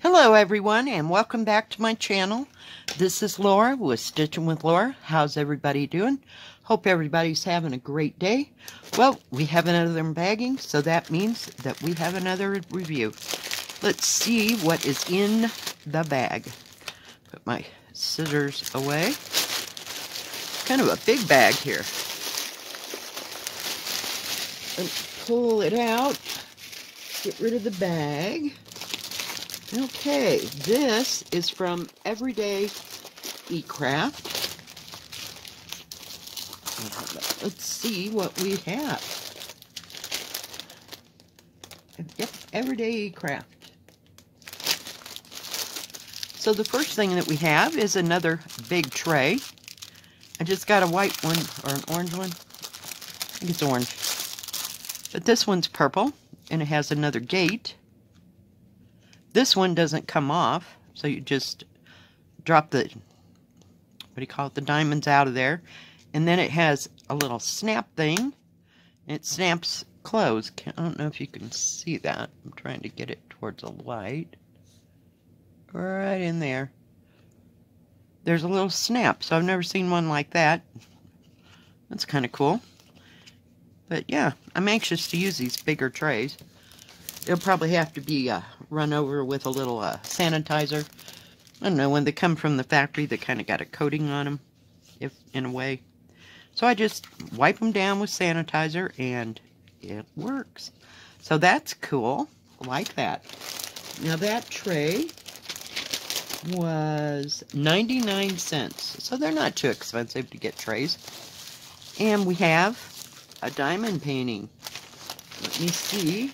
Hello everyone, and welcome back to my channel. This is Lora with Stitching with Lora. How's everybody doing? Hope everybody's having a great day. Well, we have another unbagging, so that means that we have another review. Let's see what is in the bag. Put my scissors away. Kind of a big bag here. Let's pull it out. Get rid of the bag. Okay, this is from EveryDayECrafts. Let's see what we have. Yep, EveryDayECrafts. So the first thing that we have is another big tray. I just got a white one, or an orange one. I think it's orange. But this one's purple, and it has another gate. This one doesn't come off, so you just drop the, the diamonds out of there. And then it has a little snap thing, and it snaps closed. I don't know if you can see that. I'm trying to get it towards the light. Right in there. There's a little snap, so I've never seen one like that. That's kind of cool. But yeah, I'm anxious to use these bigger trays. It'll probably have to be run over with a little sanitizer. I don't know, when they come from the factory, they kind of got a coating on them, if in a way. So I just wipe them down with sanitizer, and it works. So that's cool. I like that. Now that tray was 99 cents. So they're not too expensive to get trays. And we have a diamond painting. Let me see.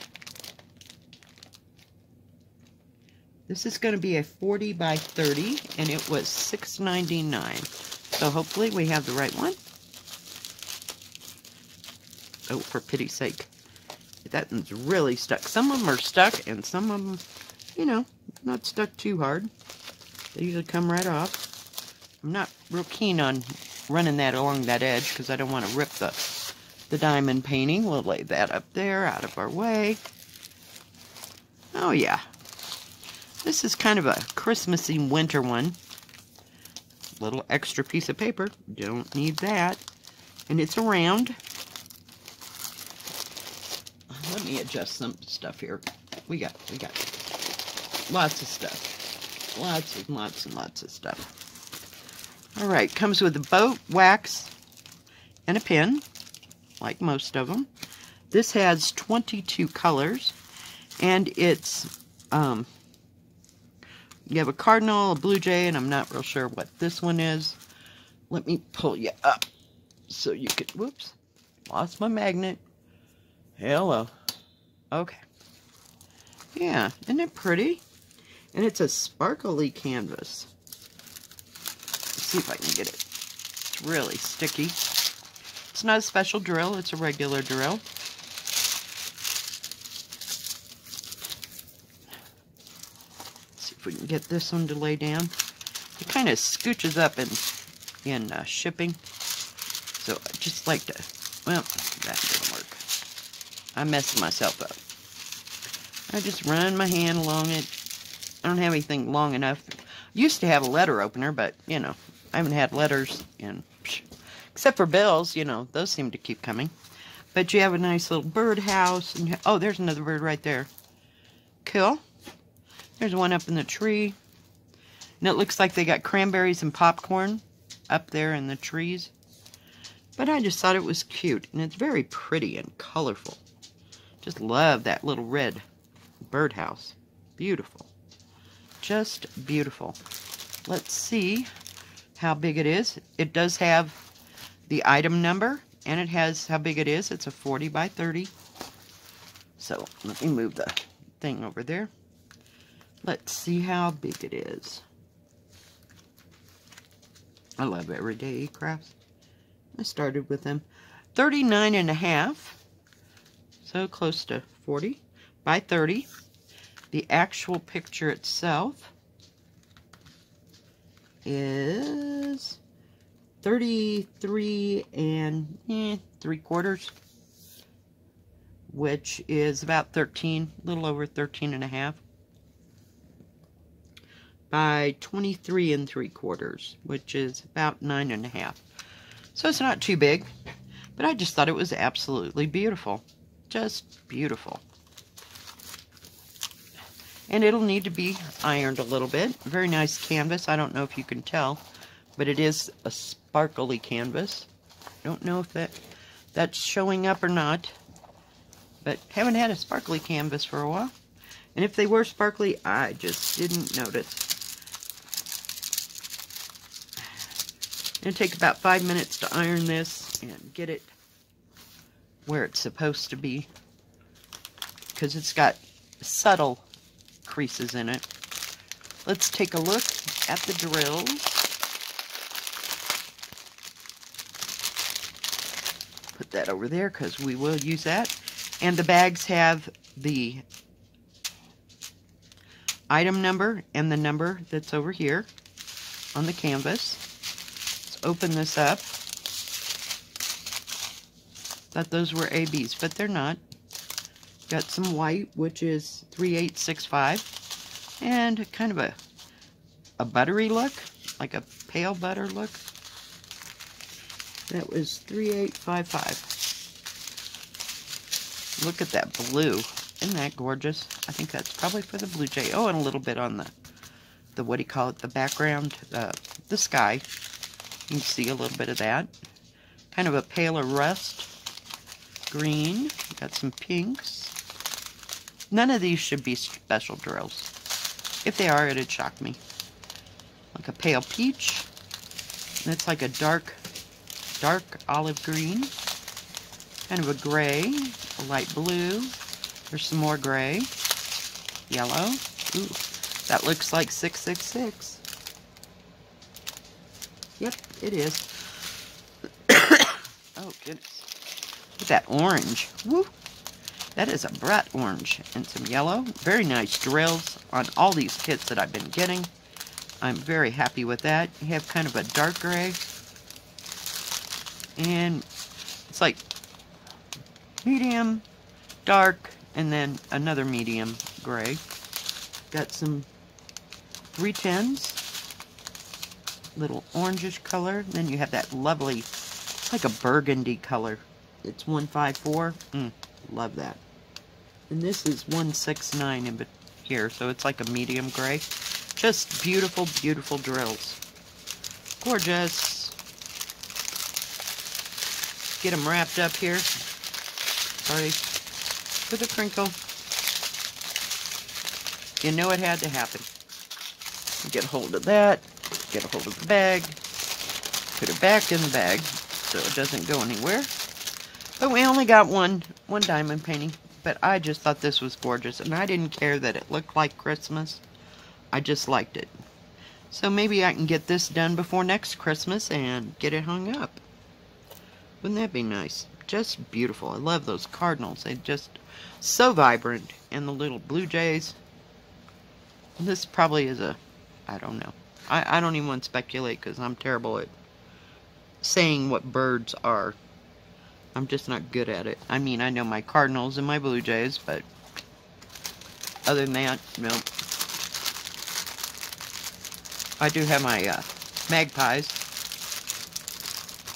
This is going to be a 40 by 30, and it was $6.99. So hopefully we have the right one. Oh, for pity's sake. That one's really stuck. Some of them are stuck, and some of them, you know, not stuck too hard. They usually come right off. I'm not real keen on running that along that edge because I don't want to rip the diamond painting. We'll lay that up there out of our way. Oh, yeah. This is kind of a Christmassy winter one. Little extra piece of paper. Don't need that. And it's round. Let me adjust some stuff here. We got lots of stuff. Lots and lots of stuff. All right, comes with a boat, wax, and a pin, like most of them. This has 22 colors, and it's you have a cardinal, a blue jay, and I'm not real sure what this one is. Let me pull you up so you could. Whoops. Lost my magnet. Hello. Okay. Yeah, isn't it pretty? And it's a sparkly canvas. Let's see if I can get it. It's really sticky. It's not a special drill. It's a regular drill. We can get this one to lay down. It kind of scooches up in shipping, so I just like to, well, that didn't work. I messed myself up. I just run my hand along it. I don't have anything long enough. I used to have a letter opener, but you know, I haven't had letters in, except for bills, you know, those seem to keep coming. But you have a nice little birdhouse, and oh, there's another bird right there. Cool. There's one up in the tree. And it looks like they got cranberries and popcorn up there in the trees. But I just thought it was cute. And it's very pretty and colorful. Just love that little red birdhouse. Beautiful. Just beautiful. Let's see how big it is. It does have the item number. And it has how big it is. It's a 40 by 30. So let me move the thing over there. Let's see how big it is. I love EveryDayECrafts. I started with them. 39.5. So close to 40 by 30. The actual picture itself is 33 3/4, which is about 13, a little over 13.5. by 23 3/4, which is about 9 1/2. So it's not too big, but I just thought it was absolutely beautiful. Just beautiful. And it'll need to be ironed a little bit. Very nice canvas. I don't know if you can tell, but it is a sparkly canvas. Don't know if that's showing up or not, but haven't had a sparkly canvas for a while. And if they were sparkly, I just didn't notice. It'll take about 5 minutes to iron this and get it where it's supposed to be, because it's got subtle creases in it. Let's take a look at the drill. Put that over there because we will use that. And the bags have the item number and the number that's over here on the canvas. Let's open this up. Thought those were ABs, but they're not. Got some white, which is 3865, and kind of a buttery look, like a pale butter look. That was 3855. Look at that blue. Isn't that gorgeous? I think that's probably for the blue jay. Oh, and a little bit on the what do you call it, the background, the sky. You can see a little bit of that. Kind of a paler rust green. Got some pinks. None of these should be special drills. If they are, it'd shock me. Like a pale peach. And it's like a dark olive green. Kind of a gray, a light blue. There's some more gray. Yellow. Ooh, that looks like 666. Yep, it is. Oh, goodness. Look at that orange. Woo! That is a bright orange and some yellow. Very nice drills on all these kits that I've been getting. I'm very happy with that. You have kind of a dark gray. And it's like medium, dark, and then another medium gray. Got some 310s. Little orangish color. And then you have that lovely, it's like a burgundy color. It's 154. Love that. And this is 169 in here, so it's like a medium gray. Just beautiful, beautiful drills. Gorgeous. Get them wrapped up here. Sorry for the crinkle. You know it had to happen. Get a hold of that. Get a hold of the bag. Put it back in the bag so it doesn't go anywhere. But we only got one diamond painting, but I just thought this was gorgeous, and I didn't care that it looked like Christmas. I just liked it. So maybe I can get this done before next Christmas and get it hung up. Wouldn't that be nice? Just beautiful. I love those cardinals. They're just so vibrant, and the little blue jays. This probably is a, I don't know. I don't even want to speculate because I'm terrible at saying what birds are. I'm just not good at it. I mean, I know my cardinals and my blue jays, but other than that, no. I do have my magpies.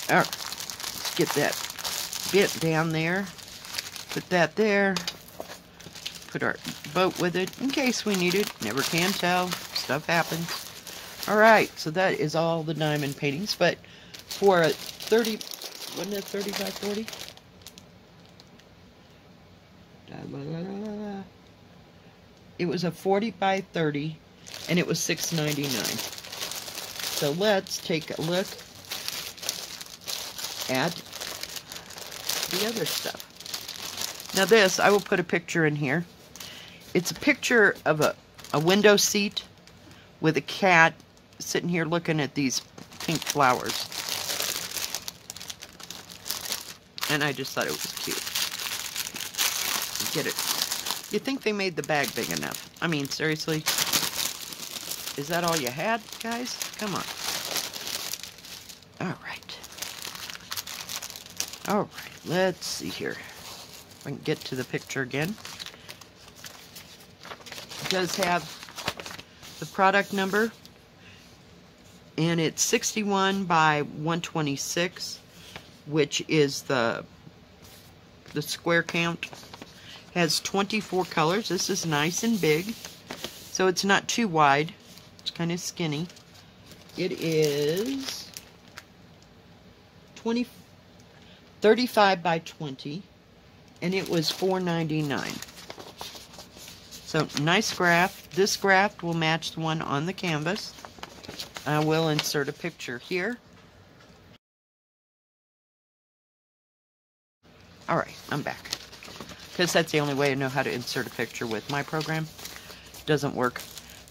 All right, let's get that bit down there. Put that there. Put our boat with it in case we need it. Never can tell. Stuff happens. All right, so that is all the diamond paintings, but for a 30... Wasn't it 30 by 40? It was a 40 by 30, and it was $6.99. So let's take a look at the other stuff. Now this, I will put a picture in here. It's a picture of a window seat with a cat sitting here looking at these pink flowers. And I just thought it was cute. Get it. You think they made the bag big enough. I mean, seriously? Is that all you had, guys? Come on. Alright. Alright, let's see here. If I can get to the picture again. It does have the product number, and it's 61 by 126, which is the square count. Has 24 colors. This is nice and big, so it's not too wide. It's kind of skinny. It is 35 by 20, and it was $4.99. So nice graph. This graph will match the one on the canvas. I will insert a picture here. All right, I'm back, because that's the only way I know how to insert a picture with my program. Doesn't work.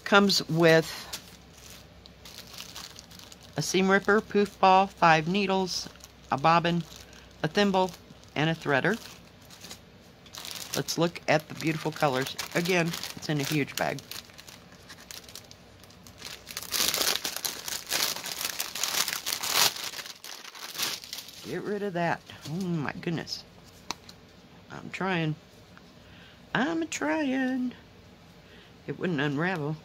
Comes with a seam ripper, poof ball, 5 needles, a bobbin, a thimble, and a threader. Let's look at the beautiful colors. Again, it's in a huge bag. Get rid of that. Oh my goodness. I'm trying. I'm trying. It wouldn't unravel.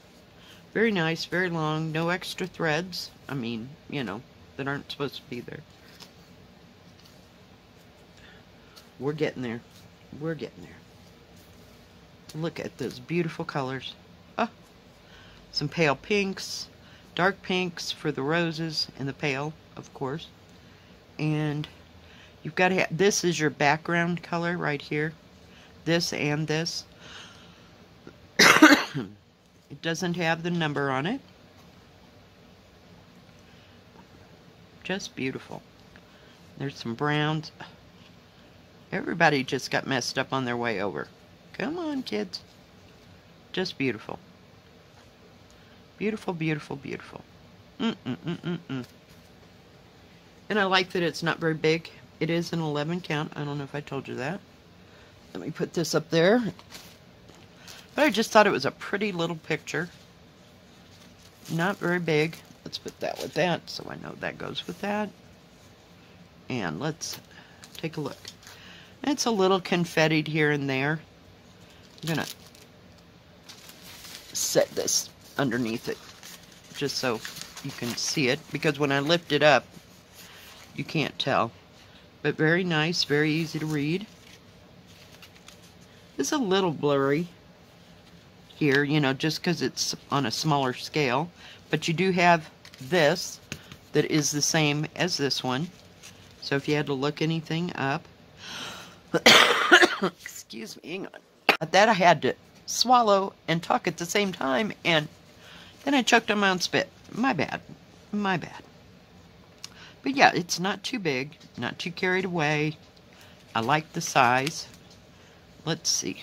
Very nice, very long, no extra threads. I mean, you know, that aren't supposed to be there. We're getting there. We're getting there. Look at those beautiful colors. Oh, some pale pinks, dark pinks for the roses and the pale, of course. And you've got to have, this is your background color right here. This and this. It doesn't have the number on it. Just beautiful. There's some browns. Everybody just got messed up on their way over. Come on, kids. Just beautiful. Beautiful, beautiful, beautiful. And I like that it's not very big. It is an 11 count. I don't know if I told you that. Let me put this up there. But I just thought it was a pretty little picture. Not very big. Let's put that with that, so I know that goes with that. And let's take a look. It's a little confettied here and there. I'm going to set this underneath it, just so you can see it. Because when I lift it up, you can't tell. But very nice, very easy to read. It's a little blurry here, you know, just because it's on a smaller scale. But you do have this that is the same as this one. So if you had to look anything up. Excuse me, hang on. That I had to swallow and talk at the same time, and then I choked on my own spit. My bad. My bad. But yeah, it's not too big, not too carried away. I like the size. Let's see.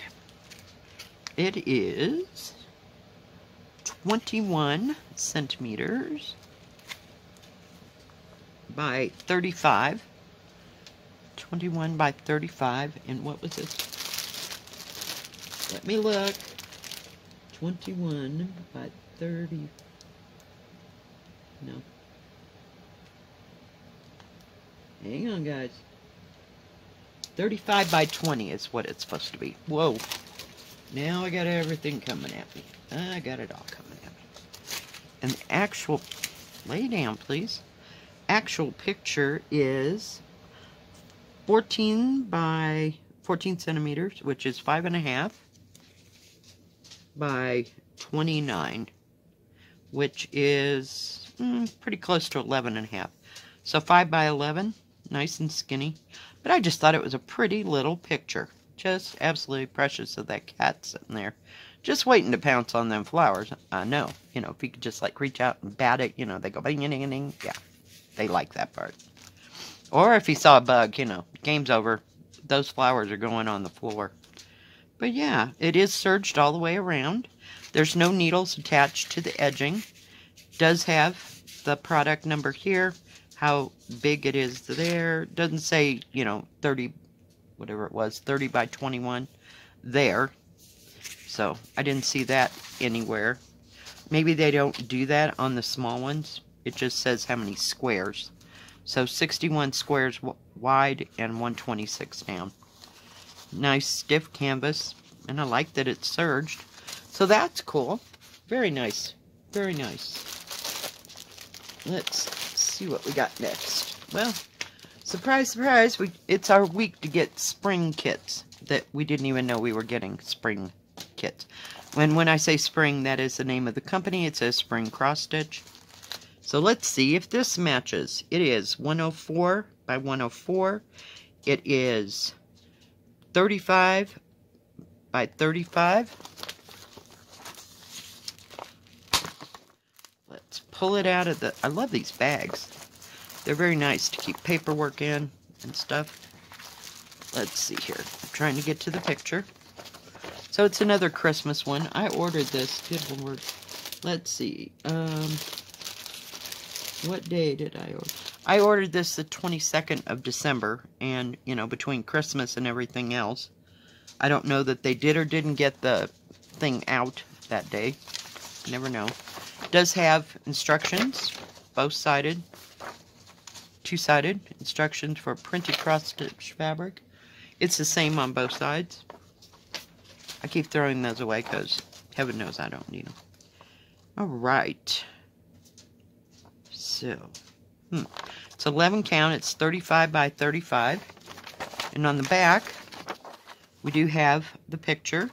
It is 21 centimeters by 35. 21 by 35. And what was this? Let me look. 21 by 30. No. Hang on, guys. 35 by 20 is what it's supposed to be. Whoa. Now I got everything coming at me. I got it all coming at me. And the actual... Lay down, please. Actual picture is 14 by 14 centimeters, which is 5.5 by 29, which is pretty close to 11.5. So 5 by 11, nice and skinny. But I just thought it was a pretty little picture. Just absolutely precious of that cat sitting there. Just waiting to pounce on them flowers. I know. You know, if you could just like reach out and bat it, you know, they go bing, ding, ding. Yeah, they like that part. Or if he saw a bug, you know, game's over. Those flowers are going on the floor. But yeah, it is serged all the way around. There's no needles attached to the edging. Does have the product number here. How big it is there. Doesn't say, you know, 30, whatever it was, 30 by 21 there. So I didn't see that anywhere. Maybe they don't do that on the small ones. It just says how many squares. So 61 squares wide and 126 down. Nice stiff canvas. And I like that it's serged. So that's cool. Very nice. Very nice. Let's see what we got next. Well, surprise, surprise, it's our week to get spring kits that we didn't even know we were getting spring kits. And when I say spring, that is the name of the company. It says Spring Cross Stitch. So let's see if this matches. It is 104 by 104. It is 35 by 35. Let's pull it out of the... I love these bags. They're very nice to keep paperwork in and stuff. Let's see here. I'm trying to get to the picture. So it's another Christmas one. I ordered this. Good Lord. Let's see. What day did I order? I ordered this the 22nd of December, and, you know, between Christmas and everything else, I don't know that they did or didn't get the thing out that day. You never know. It does have instructions, both-sided, two-sided, instructions for printed cross-stitch fabric. It's the same on both sides. I keep throwing those away because heaven knows I don't need them. All right. So, it's 11 count. It's 35 by 35. And on the back, we do have the picture.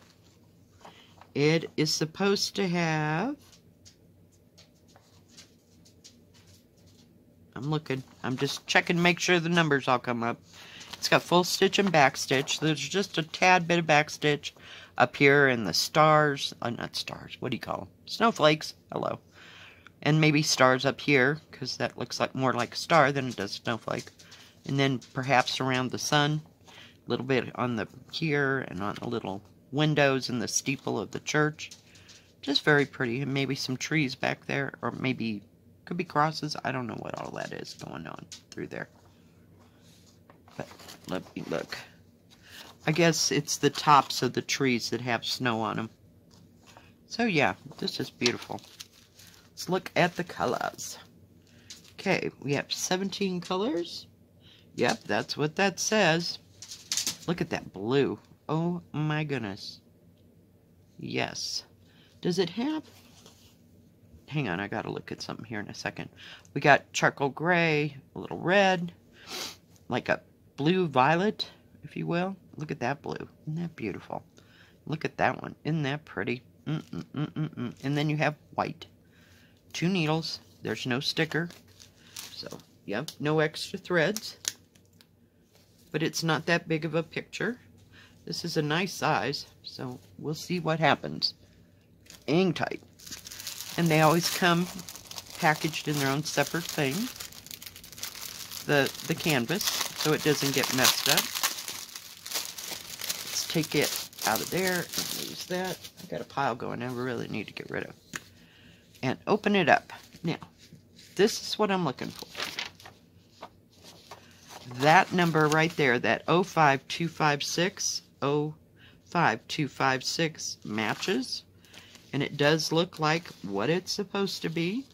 It is supposed to have... I'm looking. I'm just checking, make sure the numbers all come up. It's got full stitch and back stitch. There's just a tad bit of back stitch up here in the stars. Oh, not stars. What do you call them? Snowflakes. Hello. And maybe stars up here, because that looks like more like a star than it does a snowflake. And then perhaps around the sun. A little bit on the here and on the little windows in the steeple of the church. Just very pretty. And maybe some trees back there, or maybe... could be crosses. I don't know what all that is going on through there. But let me look. I guess it's the tops of the trees that have snow on them. So yeah, this is beautiful. Let's look at the colors. Okay, we have 17 colors. Yep, that's what that says. Look at that blue. Oh my goodness. Yes. Does it have... hang on, I gotta look at something here in a second. We got charcoal gray, a little red, like a blue violet, if you will. Look at that blue. Isn't that beautiful? Look at that one. Isn't that pretty? And then you have white. Two needles. There's no sticker. So, yep, no extra threads. But it's not that big of a picture. This is a nice size, so we'll see what happens. Hang tight. And they always come packaged in their own separate thing, the canvas, so it doesn't get messed up. Let's take it out of there and lose that. I've got a pile going I really need to get rid of. And open it up. Now, this is what I'm looking for. That number right there, that 05256, 05256 matches. And it does look like what it's supposed to be.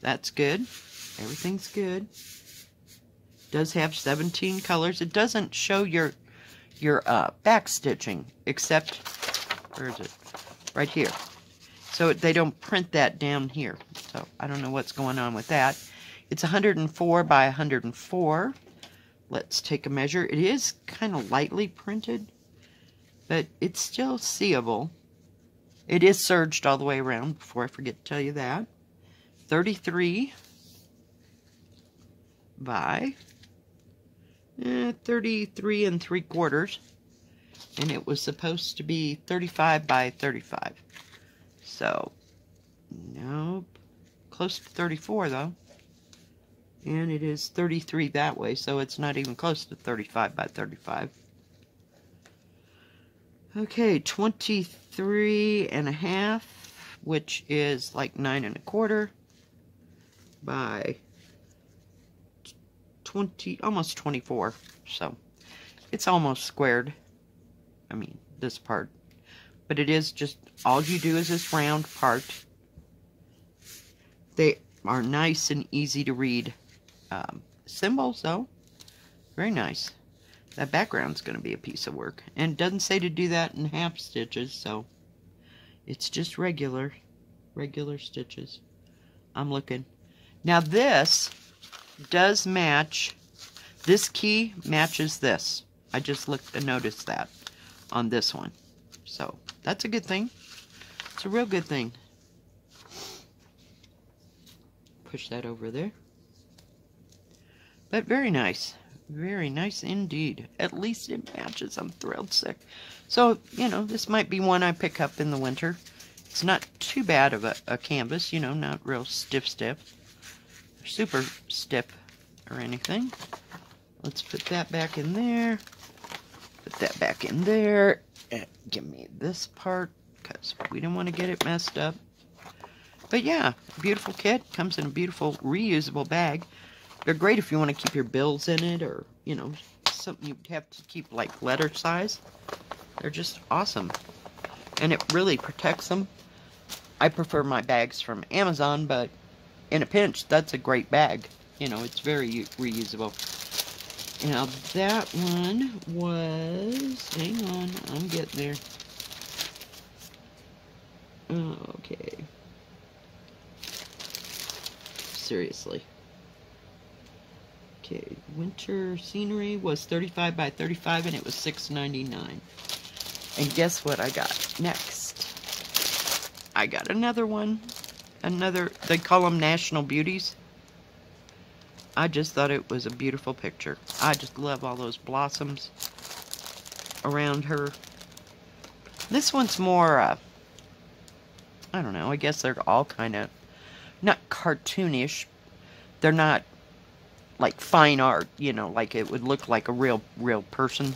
That's good. Everything's good. It does have 17 colors. It doesn't show your back stitching, except, where is it? Right here. So they don't print that down here. So I don't know what's going on with that. It's 104 by 104. Let's take a measure. It is kind of lightly printed, but it's still seeable. It is surged all the way around, before I forget to tell you that. 33 by 33 3/4. And it was supposed to be 35 by 35. So, nope. Close to 34, though. And it is 33 that way, so it's not even close to 35 by 35. Okay, 23 1/2, which is like 9 1/4 by 20, almost 24. So it's almost squared. I mean, this part. But it is just, all you do is this round part. They are nice and easy to read symbols, though. Very nice. That background's going to be a piece of work. And it doesn't say to do that in half stitches, so it's just regular. regular stitches. I'm looking. Now this does match. This key matches this. I just looked and noticed that on this one. So that's a good thing. It's a real good thing. Push that over there. But very nice. Very nice indeed. At least it matches. I'm thrilled sick. So, you know, this might be one I pick up in the winter. It's not too bad of a canvas, you know, not real stiff, super stiff or anything. Let's put that back in there. Put that back in there. And give me this part because we don't want to get it messed up. But yeah, beautiful kit. Comes in a beautiful reusable bag. They're great if you want to keep your bills in it or, you know, something you'd have to keep like letter size. They're just awesome. And it really protects them. I prefer my bags from Amazon, but in a pinch, that's a great bag. You know, it's very reusable. Now, that one was... Hang on, I'm getting there. Okay. Seriously. Okay, winter scenery was 35 by 35 and it was $6.99. And guess what I got next? I got another one. Another, they call them National Beauties. I just thought it was a beautiful picture. I just love all those blossoms around her. This one's more, I don't know, I guess they're all kind of, not cartoonish. They're not like fine art, you know, like it would look like a real person.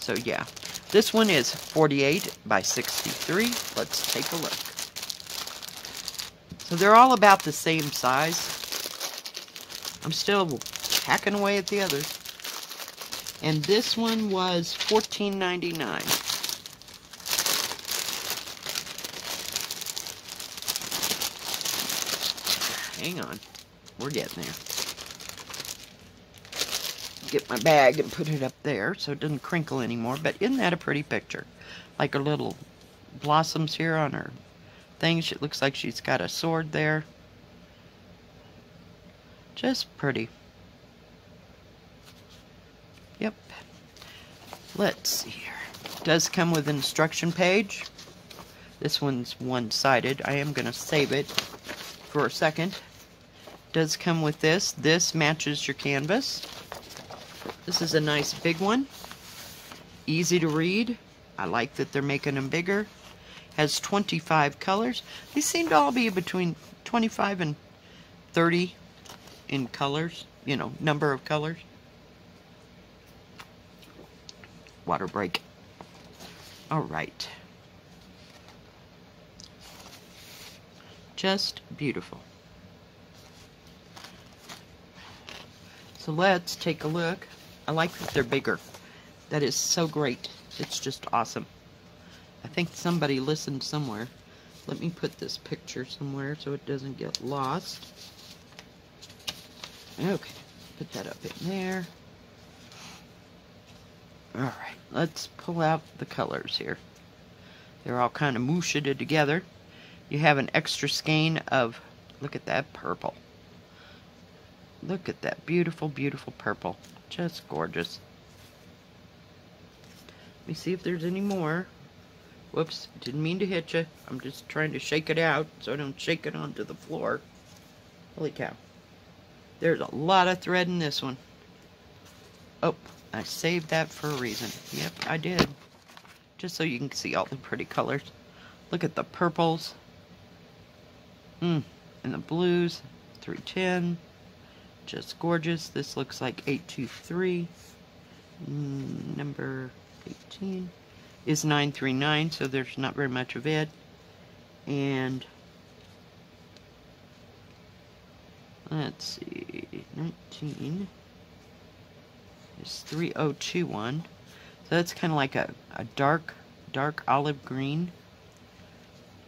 So yeah, this one is 48 by 63. Let's take a look. So they're all about the same size. I'm still hacking away at the others. And this one was $14.99. Hang on, we're getting there. Get my bag and put it up there so it doesn't crinkle anymore. But isn't that a pretty picture? Like her little blossoms here on her thing. It looks like she's got a sword there. Just pretty. Yep. Let's see here. It does come with an instruction page. This one's one-sided. I am going to save it for a second. It does come with this. This matches your canvas. This is a nice big one. Easy to read. I like that they're making them bigger. Has 25 colors. These seem to all be between 25 and 30 in colors, you know, number of colors. Water break. All right. Just beautiful. So let's take a look. I like that they're bigger. That is so great. It's just awesome. I think somebody listened somewhere. Let me put this picture somewhere so it doesn't get lost. Okay, put that up in there. Alright, let's pull out the colors here. They're all kind of mooshed together. You have an extra skein of, look at that purple. Look at that beautiful, beautiful purple. Just gorgeous. Let me see if there's any more. Whoops, didn't mean to hit you. I'm just trying to shake it out so I don't shake it onto the floor. Holy cow. There's a lot of thread in this one. Oh, I saved that for a reason. Yep, I did. Just so you can see all the pretty colors. Look at the purples. And the blues. 310. Just gorgeous. This looks like 823. Number 18 is 939, so there's not very much of it. And... let's see, 19 is 3021. So that's kind of like a dark olive green.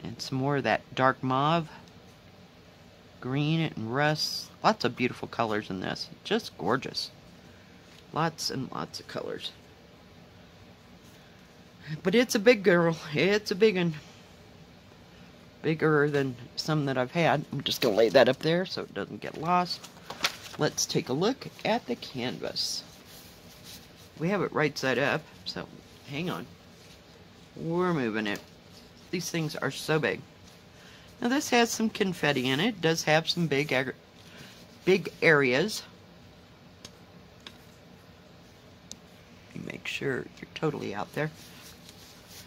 And some more of that dark mauve. Green and rust. Lots of beautiful colors in this. Just gorgeous. Lots and lots of colors. But it's a big girl. It's a big one. bigger than some that I've had. I'm just going to lay that up there so it doesn't get lost. Let's take a look at the canvas. We have it right side up, so hang on. We're moving it. These things are so big. Now this has some confetti in it. It does have some big areas. You make sure you're totally out there.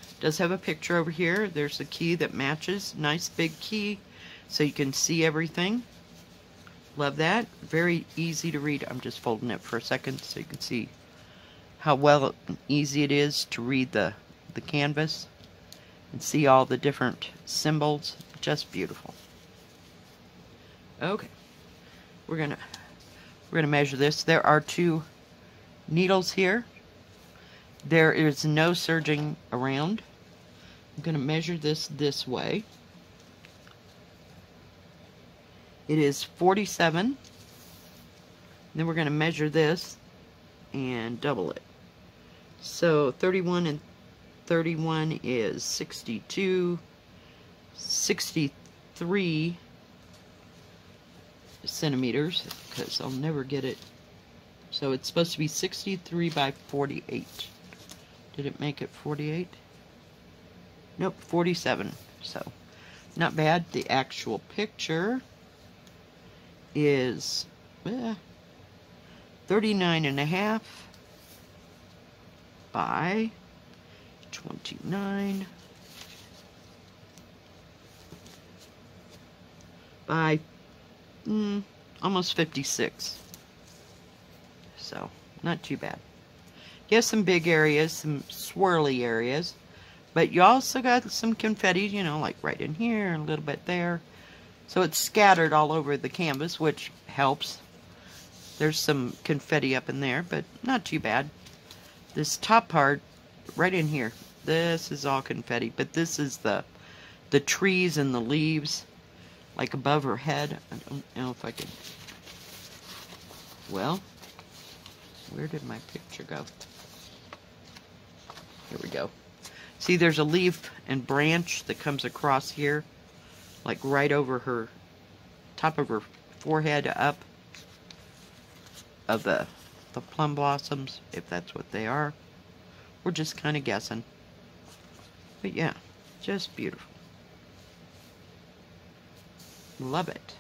It does have a picture over here. There's the key that matches. Nice big key so you can see everything. Love that. Very easy to read. I'm just folding it for a second so you can see how well easy it is to read the canvas and see all the different symbols. Just beautiful. Okay, we're gonna measure this. There are 2 needles here. There is no surging around. I'm gonna measure this way. It is 47. Then we're gonna measure this and double it. So 31 and 31 is 62, 63 centimeters, because I'll never get it. So it's supposed to be 63 by 48. Did it make it 48? Nope, 47. So not bad. The actual picture is 39.5 by 29 by almost 56, so not too bad. You have some big areas, some swirly areas, but you also got some confetti, you know, like right in here, a little bit there, so it's scattered all over the canvas, which helps. There's some confetti up in there, but not too bad. This top part right in here, this is all confetti, but this is the trees and the leaves, like above her head. I don't know if I can. Well, where did my picture go? Here we go. See, there's a leaf and branch that comes across here, like right over her top of her forehead, up of the plum blossoms, if that's what they are. We're just kind of guessing. But yeah, just beautiful. Love it.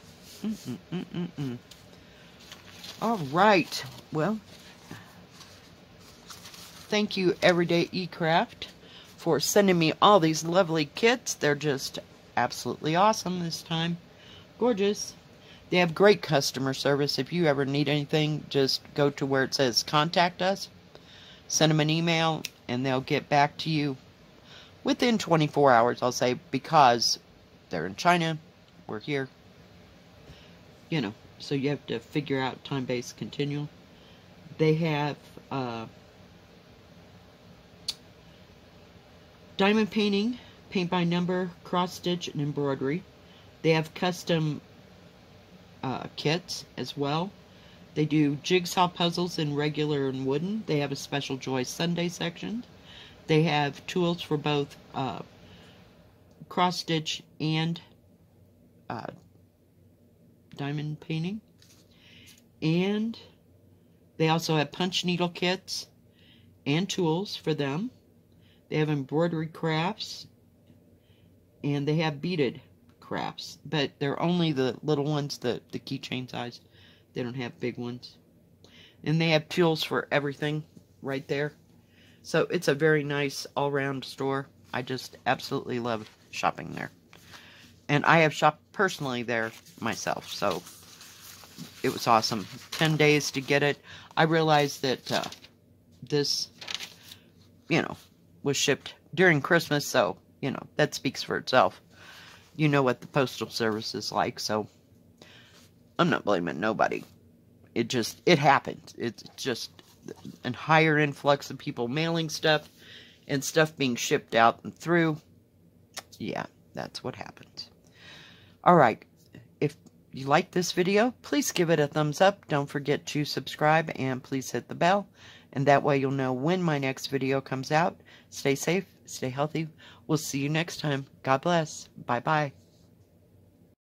Alright, well, thank you Everyday eCraft for sending me all these lovely kits. They're just absolutely awesome this time. Gorgeous. They have great customer service. If you ever need anything, just go to where it says contact us. Send them an email, and they'll get back to you within 24 hours, I'll say, because they're in China, we're here. You know, so you have to figure out time-based continual. They have diamond painting, paint by number, cross-stitch, and embroidery. They have custom kits as well. They do jigsaw puzzles in regular and wooden. They have a special Joy Sunday section. They have tools for both cross-stitch and diamond painting. And they also have punch needle kits and tools for them. They have embroidery crafts. And they have beaded crafts. But they're only the little ones, the keychain size. They don't have big ones. And they have tools for everything right there. So it's a very nice all-round store. I just absolutely love shopping there. And I have shopped personally there myself. So it was awesome. 10 days to get it. I realized that this, you know, was shipped during Christmas. So, you know, that speaks for itself. You know what the Postal Service is like. So I'm not blaming nobody. It happens. It's just a higher influx of people mailing stuff and stuff being shipped out and through. Yeah, that's what happens. All right. If you like this video, please give it a thumbs up. Don't forget to subscribe and please hit the bell. And that way you'll know when my next video comes out. Stay safe. Stay healthy. We'll see you next time. God bless. Bye-bye.